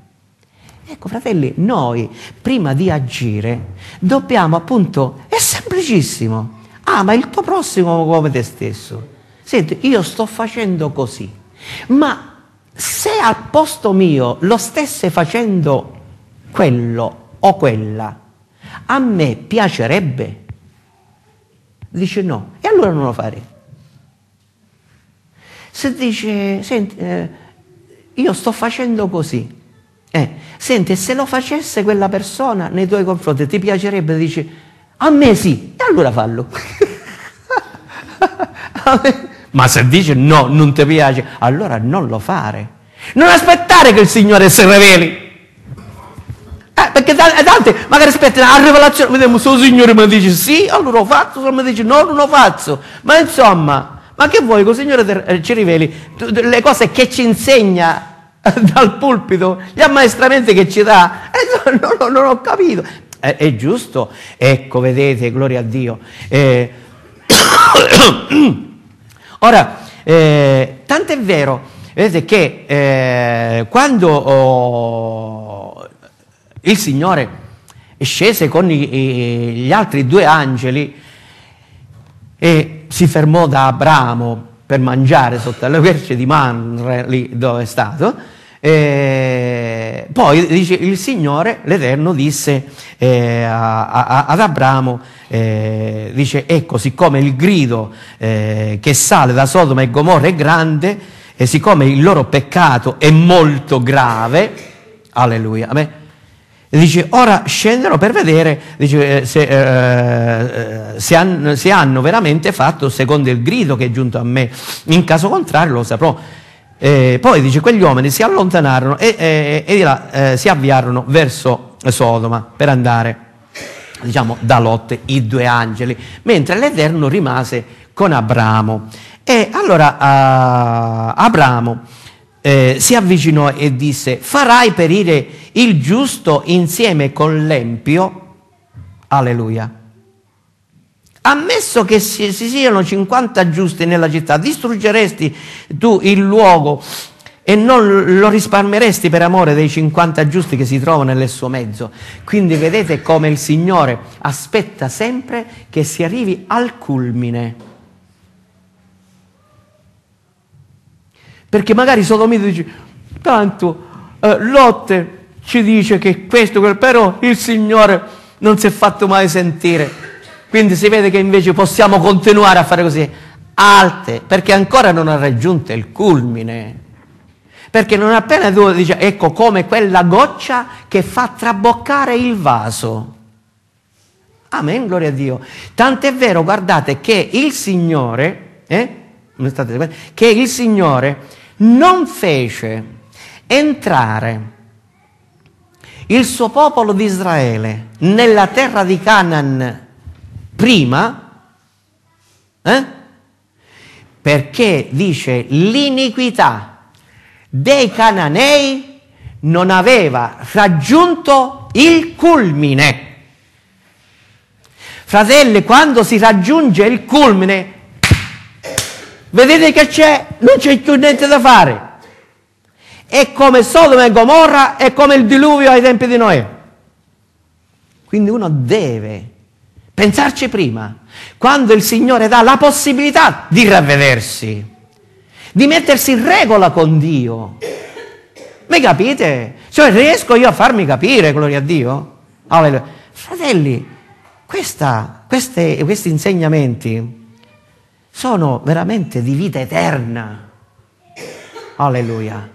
Ecco fratelli, noi prima di agire dobbiamo appunto, è semplicissimo, ama il tuo prossimo come te stesso. Senti, io sto facendo così, ma se al posto mio lo stesse facendo quello o quella, a me piacerebbe? Dice no, e allora non lo fare. Se dice, senti, io sto facendo così, senti, se lo facesse quella persona nei tuoi confronti ti piacerebbe? Dici, a me sì, e allora fallo. Ma se dici no, non ti piace, allora non lo fare. Non aspettare che il Signore si riveli. Perché tanti magari aspettano la rivelazione, vediamo se il Signore mi dice sì, allora lo faccio, se mi dice no, non lo faccio. Ma insomma, ma che vuoi che il Signore ci riveli? Le cose che ci insegna dal pulpito, gli ammaestramenti che ci dà, non ho capito. È giusto? Ecco, vedete, gloria a Dio. Ora, tant'è vero, vedete che quando il Signore scese con gli altri due angeli e si fermò da Abramo per mangiare sotto la querce di Manre, lì dove è stato, poi dice, il Signore, l'Eterno, disse ad Abramo, dice, ecco, siccome il grido che sale da Sodoma e Gomorra è grande, e siccome il loro peccato è molto grave, alleluia, amen, dice, ora scenderò per vedere, dice, se hanno veramente fatto secondo il grido che è giunto a me, in caso contrario lo saprò. Poi dice, quegli uomini si allontanarono e di là si avviarono verso Sodoma per andare, diciamo, da Lot, i due angeli, mentre l'Eterno rimase con Abramo. E allora Abramo si avvicinò e disse, farai perire il giusto insieme con l'empio, alleluia, ammesso che si siano 50 giusti nella città, distruggeresti tu il luogo e non lo risparmieresti per amore dei 50 giusti che si trovano nel suo mezzo. Quindi vedete come il Signore aspetta sempre che si arrivi al culmine. Perché magari Sodomita dice, tanto Lot ci dice che questo, però il Signore non si è fatto mai sentire. Quindi si vede che invece possiamo continuare a fare così alte, perché ancora non ha raggiunto il culmine. Perché non appena tu dici, ecco, come quella goccia che fa traboccare il vaso. Amen, gloria a Dio. Tant'è vero, guardate, che il Signore, che il Signore non fece entrare il suo popolo di Israele nella terra di Canaan prima, perché dice l'iniquità dei Cananei non aveva raggiunto il culmine. Fratelli, quando si raggiunge il culmine, vedete che c'è, non c'è più niente da fare. È come Sodoma e Gomorra, è come il diluvio ai tempi di Noè. Quindi uno deve pensarci prima, quando il Signore dà la possibilità di ravvedersi, di mettersi in regola con Dio. Mi capite? Cioè, riesco io a farmi capire, gloria a Dio? Alleluia. Fratelli, questi insegnamenti sono veramente di vita eterna. Alleluia.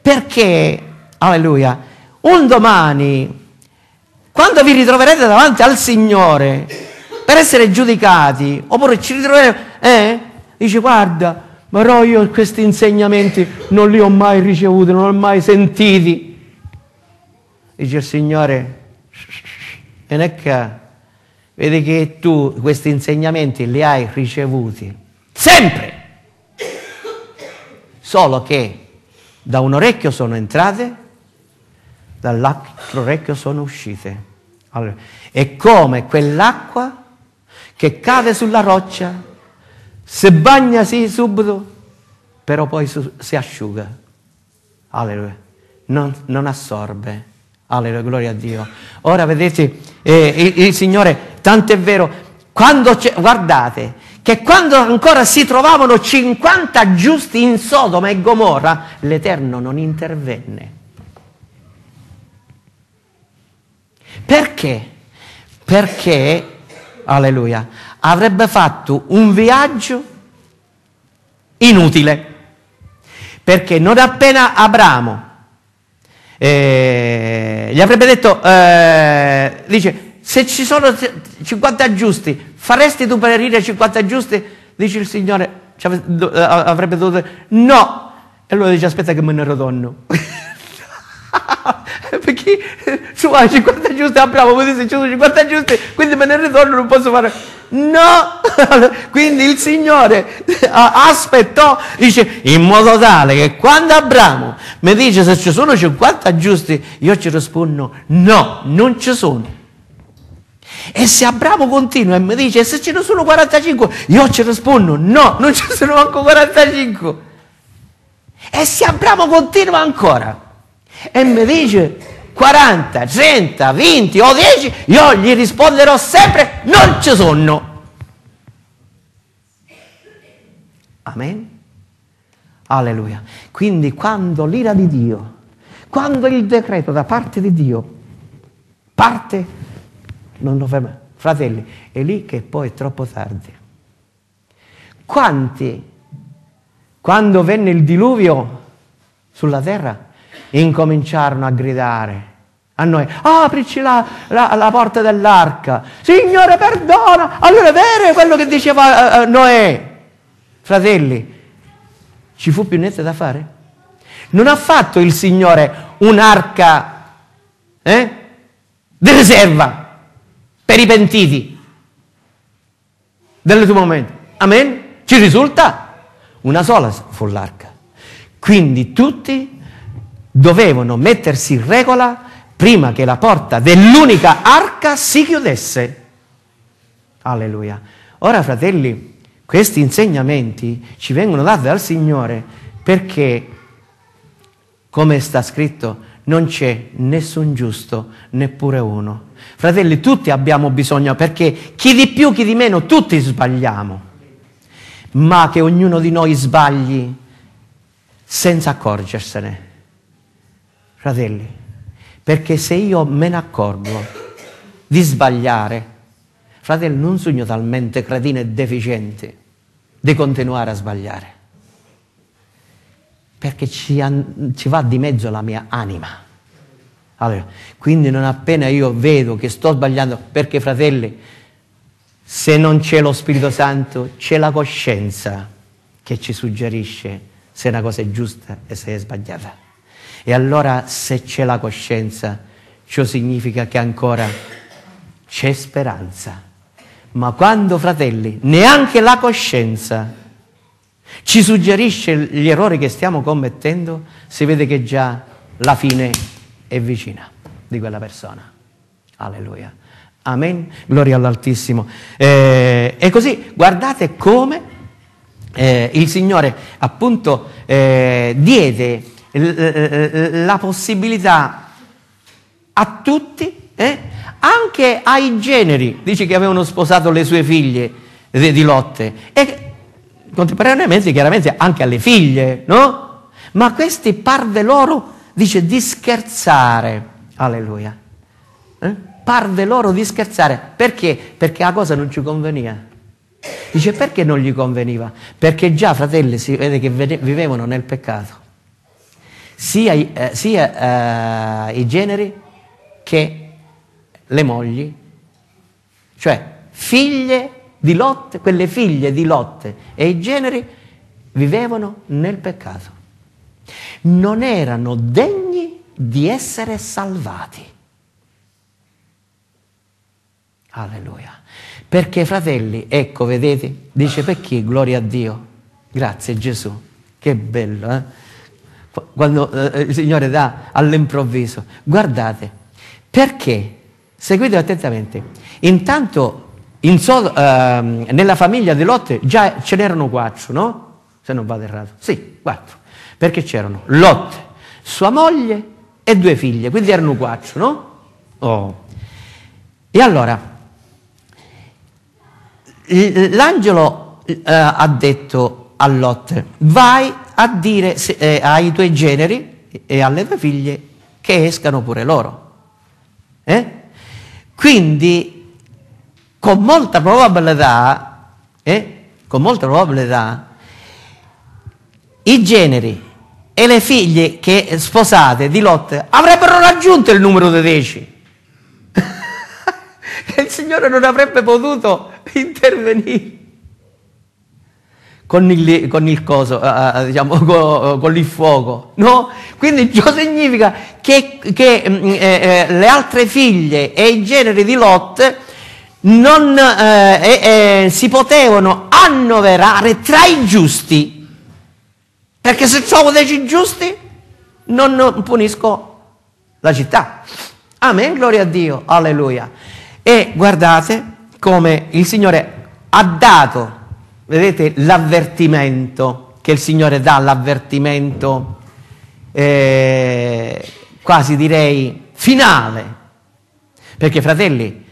Perché, alleluia, un domani, quando vi ritroverete davanti al Signore per essere giudicati, oppure ci ritroverete, dice, guarda, però io questi insegnamenti non li ho mai ricevuti, non li ho mai sentiti. Dice il Signore, e necca, vedi che tu questi insegnamenti li hai ricevuti sempre, solo che da un orecchio sono entrate, dall'altro orecchio sono uscite. Allora, è come quell'acqua che cade sulla roccia, si bagna sì subito, però poi si asciuga. Alleluia. Non assorbe. Alleluia, gloria a Dio. Ora vedete, il Signore, tanto è vero, quando guardate, che quando ancora si trovavano 50 giusti in Sodoma e Gomorra, l'Eterno non intervenne. Perché? Perché, alleluia, avrebbe fatto un viaggio inutile. Perché non appena Abramo Gli avrebbe detto, dice, se ci sono 50 giusti, faresti tu perire 50 giusti? Dice il Signore, avrebbe dovuto dire, no. E lui dice, aspetta che me ne rodonno. Perché su 50 giusti, ah bravo, voi dice, ci sono 50 giusti, quindi me ne ritorno, non posso fare. No! Quindi il Signore aspettò, dice, in modo tale che quando Abramo mi dice se ci sono 50 giusti, io ci rispondo, no, non ci sono. E se Abramo continua e mi dice se ce ne sono 45, io ci rispondo, no, non ci sono manco 45. E se Abramo continua ancora e mi dice 40, 30, 20 o 10, io gli risponderò sempre, non ci sono. Amen? Alleluia. Quindi quando l'ira di Dio, quando il decreto da parte di Dio parte, non lo ferma. Fratelli, è lì che poi è troppo tardi. Quanti, quando venne il diluvio sulla terra, incominciarono a gridare a noi, aprici la porta dell'arca, Signore perdona. Allora è vero quello che diceva Noè. Fratelli, ci fu più niente da fare? Non ha fatto il Signore un'arca di riserva per i pentiti del tuo momento. Amen? Ci risulta? Una sola fu l'arca. Quindi tutti dovevano mettersi in regola prima che la porta dell'unica arca si chiudesse. Alleluia. Ora, fratelli, questi insegnamenti ci vengono dati dal Signore perché, come sta scritto, non c'è nessun giusto, neppure uno. Fratelli, tutti abbiamo bisogno, perché chi di più, chi di meno, tutti sbagliamo. Ma che ognuno di noi sbagli senza accorgersene. Fratelli, perché se io me ne accorgo di sbagliare, fratelli, non sono talmente cretino e deficiente di continuare a sbagliare, perché ci va di mezzo la mia anima. Allora, quindi non appena io vedo che sto sbagliando, perché, fratelli, se non c'è lo Spirito Santo, c'è la coscienza che ci suggerisce se una cosa è giusta e se è sbagliata. E allora, se c'è la coscienza, ciò significa che ancora c'è speranza. Ma quando, fratelli, neanche la coscienza ci suggerisce gli errori che stiamo commettendo, si vede che già la fine è vicina di quella persona. Alleluia. Amen. Gloria all'Altissimo. E così, guardate come il Signore, appunto, diede la possibilità a tutti, anche ai generi. Dice che avevano sposato le sue figlie di Lotte e contemporaneamente chiaramente anche alle figlie, no? Ma questi parve loro, dice, di scherzare. Alleluia. Parve loro di scherzare. Perché? Perché la cosa non ci conveniva. Dice, perché non gli conveniva? Perché già, fratelli, si vede che vivevano nel peccato, sia i generi che le mogli, cioè figlie di Lotte, quelle figlie di Lotte e i generi vivevano nel peccato, non erano degni di essere salvati. Alleluia. Perché, fratelli, ecco, vedete, dice, perché, gloria a Dio, grazie Gesù, che bello, quando il Signore dà all'improvviso. Guardate, perché, seguite attentamente, intanto nella famiglia di Lotte già ce n'erano 4, no? Se non vado errato, sì, 4, perché c'erano Lotte, sua moglie e 2 figlie, quindi erano 4, no? Oh. E allora l'angelo ha detto a Lotte, vai a dire ai tuoi generi e alle tue figlie che escano pure loro. Quindi con molta probabilità i generi e le figlie che sposate di Lot avrebbero raggiunto il numero di 10. Il Signore non avrebbe potuto intervenire con il fuoco, no? Quindi ciò significa che le altre figlie e i generi di Lot non si potevano annoverare tra i giusti, perché se trovo 10 giusti non punisco la città. Amen, gloria a Dio, alleluia. E guardate come il Signore ha dato, vedete, l'avvertimento che il Signore dà, l'avvertimento quasi direi finale, perché fratelli,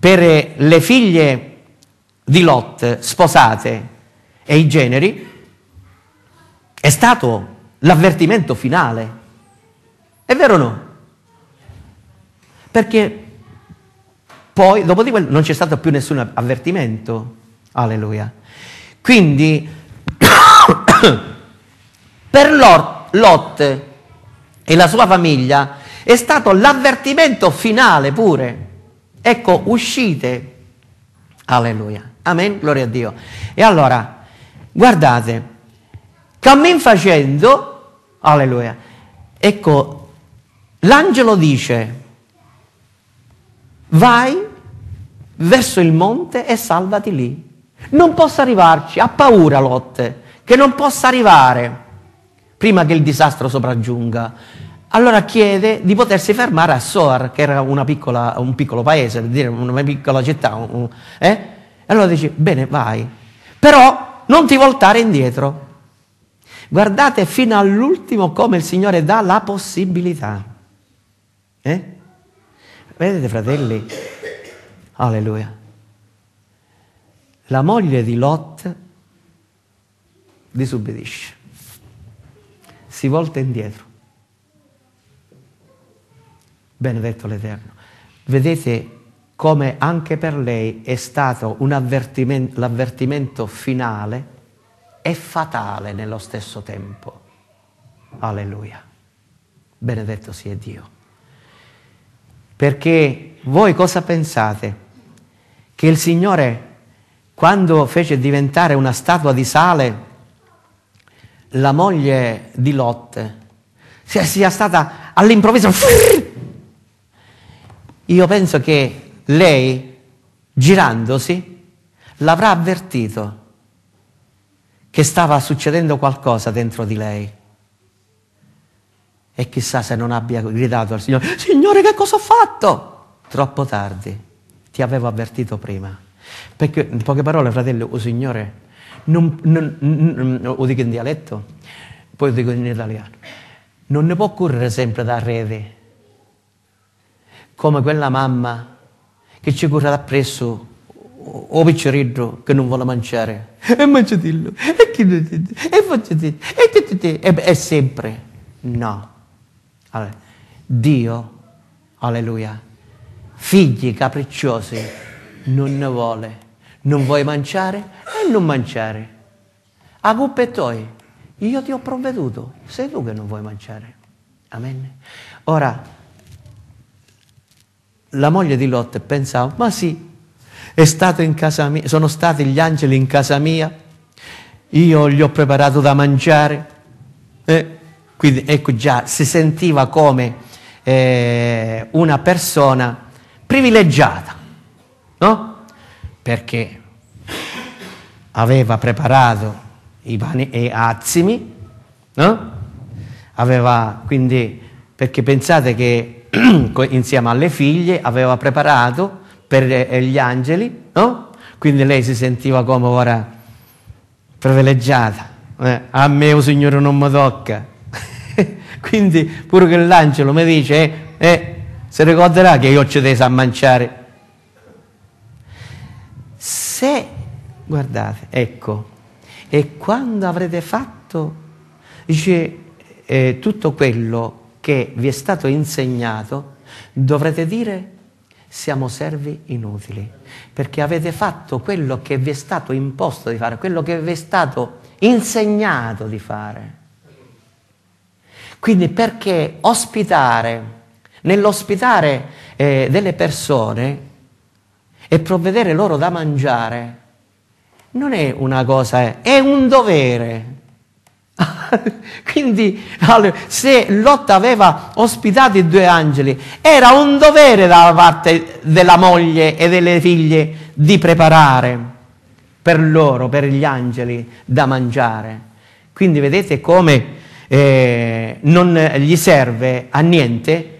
per le figlie di Lot sposate e i generi è stato l'avvertimento finale, è vero o no? Perché poi dopo di quello non c'è stato più nessun avvertimento, alleluia. Quindi per Lot e la sua famiglia è stato l'avvertimento finale pure. Ecco, uscite, alleluia, amen, gloria a Dio. E allora, guardate, cammin facendo, alleluia, ecco, l'angelo dice, vai verso il monte e salvati lì. Non posso arrivarci, ha paura Lot, che non possa arrivare prima che il disastro sopraggiunga. Allora chiede di potersi fermare a Soar, che era un piccolo paese, per dire una piccola città. Allora dice, bene, vai, però non ti voltare indietro. Guardate fino all'ultimo come il Signore dà la possibilità. Vedete, fratelli, alleluia. La moglie di Lot disubbidisce, si volta indietro. Benedetto l'Eterno. Vedete come anche per lei è stato l'avvertimento finale e fatale nello stesso tempo. Alleluia. Benedetto sia Dio. Perché voi cosa pensate? Che il Signore, quando fece diventare una statua di sale la moglie di Lot, sia stata all'improvviso. Io penso che lei, girandosi, l'avrà avvertito che stava succedendo qualcosa dentro di lei. E chissà se non abbia gridato al Signore, Signore, che cosa ho fatto? Troppo tardi, ti avevo avvertito prima. Perché, in poche parole, fratello, o Signore, o dico in dialetto, poi dico in italiano, non ne può correre sempre da rete, come quella mamma che ci corre appresso o picciorino che non vuole mangiare e mangiatillo e facciatillo e sempre no. Allora, Dio, alleluia, figli capricciosi non ne vuole. Non vuoi mangiare e non mangiare, a cuppettoi io ti ho provveduto, sei tu che non vuoi mangiare. Amen. Ora la moglie di Lot pensava, ma sì, è stato in casa mia, sono stati gli angeli in casa mia, io gli ho preparato da mangiare. Quindi ecco, già si sentiva come una persona privilegiata, no? Perché aveva preparato i pani e azzimi, no? Aveva, quindi, perché pensate che insieme alle figlie aveva preparato per gli angeli, no? Quindi lei si sentiva come ora privilegiata, a me o Signore non mi tocca. Quindi pure che l'angelo mi dice si ricorderà che io ci devo a mangiare. Se guardate, ecco, e quando avrete fatto, dice, tutto quello che vi è stato insegnato, dovrete dire, siamo servi inutili, perché avete fatto quello che vi è stato imposto di fare, quello che vi è stato insegnato di fare. Quindi perché nell'ospitare delle persone e provvedere loro da mangiare non è una cosa, è un dovere. Quindi se Lot aveva ospitato i due angeli, era un dovere da parte della moglie e delle figlie di preparare per loro, per gli angeli, da mangiare. Quindi vedete come non gli serve a niente.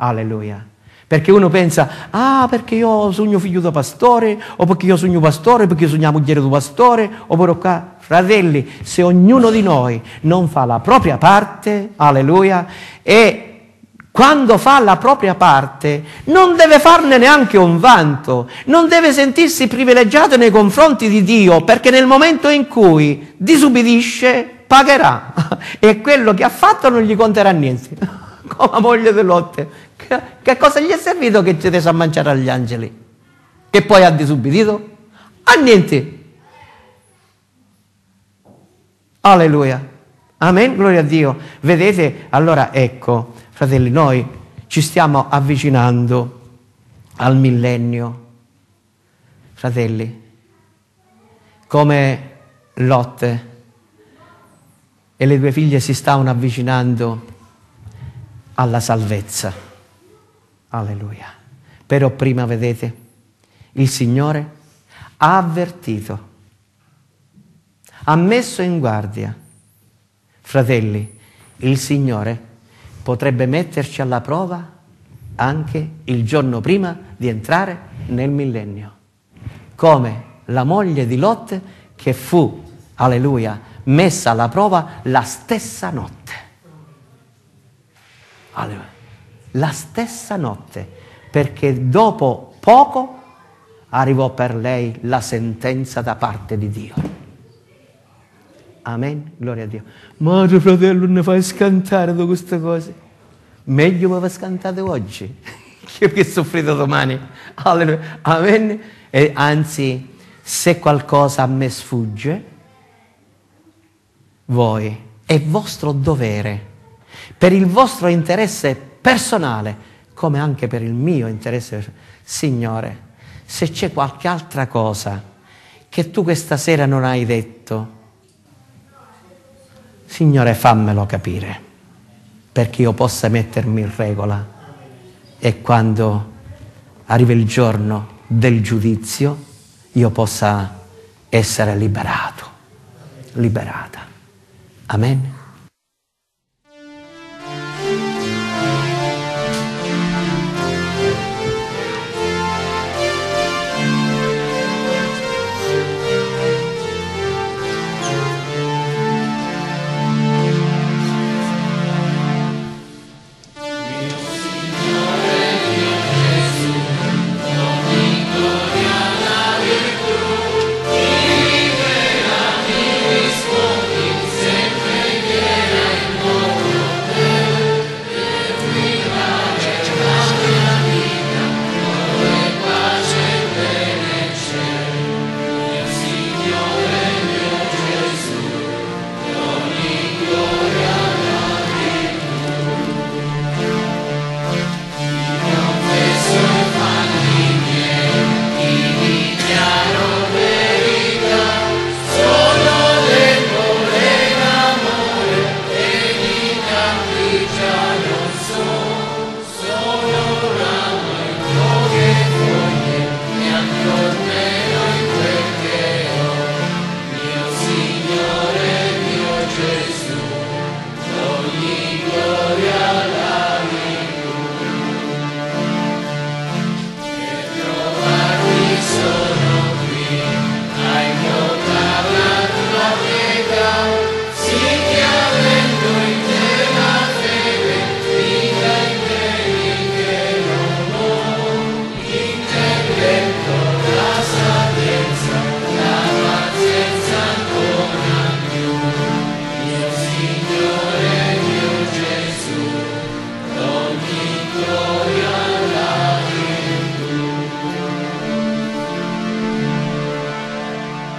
Alleluia. Perché uno pensa, ah, perché io sono un figlio da pastore, o perché io sono un pastore, perché io sono una moglie da pastore, oppure qua. Fratelli, se ognuno di noi non fa la propria parte, alleluia, e quando fa la propria parte non deve farne neanche un vanto, non deve sentirsi privilegiato nei confronti di Dio, perché nel momento in cui disubbidisce pagherà, e quello che ha fatto non gli conterà niente. Come la moglie di Lot, che cosa gli è servito che ci desse a mangiare agli angeli? Che poi ha disubbidito? A niente. Alleluia. Amen, gloria a Dio. Vedete, allora ecco, fratelli, noi ci stiamo avvicinando al millennio. Fratelli, come Lot e le due figlie si stavano avvicinando alla salvezza. Alleluia. Però prima, vedete, il Signore ha avvertito, ha messo in guardia. Fratelli, il Signore potrebbe metterci alla prova anche il giorno prima di entrare nel millennio, come la moglie di Lot, che fu, alleluia, messa alla prova la stessa notte. La stessa notte, perché dopo poco arrivò per lei la sentenza da parte di Dio. Amen, gloria a Dio. Ma tuo fratello ne fai scantare da queste cose? Meglio me le scantate oggi che soffrite domani. Alleluia. Amen. E anzi, se qualcosa a me sfugge, voi, è vostro dovere, per il vostro interesse personale, come anche per il mio interesse. Signore, se c'è qualche altra cosa che tu questa sera non hai detto, Signore, fammelo capire, perché io possa mettermi in regola, e quando arriva il giorno del giudizio io possa essere liberato, liberata. Amen.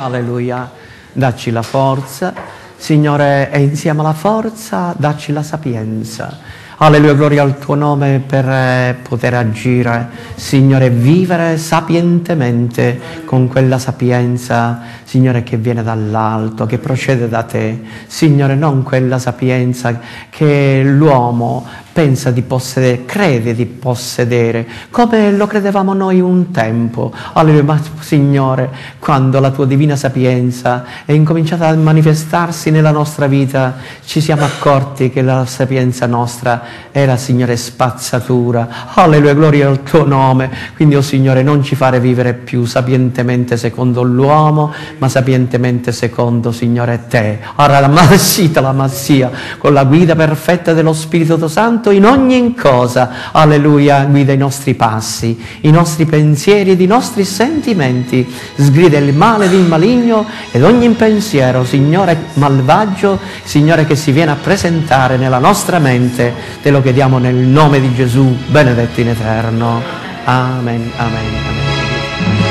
Alleluia, dacci la forza, Signore, e insieme alla forza, dacci la sapienza. Alleluia, gloria al tuo nome, per poter agire, Signore, vivere sapientemente con quella sapienza, Signore, che viene dall'alto, che procede da te. Signore, non quella sapienza che l'uomo pensa di possedere, crede di possedere, come lo credevamo noi un tempo. Alleluia, ma Signore, quando la tua divina sapienza è incominciata a manifestarsi nella nostra vita, ci siamo accorti che la sapienza nostra era, Signore, spazzatura. Alleluia, gloria al tuo nome. Quindi, oh Signore, non ci fare vivere più sapientemente secondo l'uomo, ma sapientemente secondo, Signore, te. La massia, con la guida perfetta dello Spirito Santo, in ogni cosa, alleluia, guida i nostri passi, i nostri pensieri ed i nostri sentimenti, sgrida il male ed il maligno ed ogni pensiero, Signore, malvagio, Signore, che si viene a presentare nella nostra mente. Te lo chiediamo nel nome di Gesù, benedetto in eterno. Amen, amen, amen.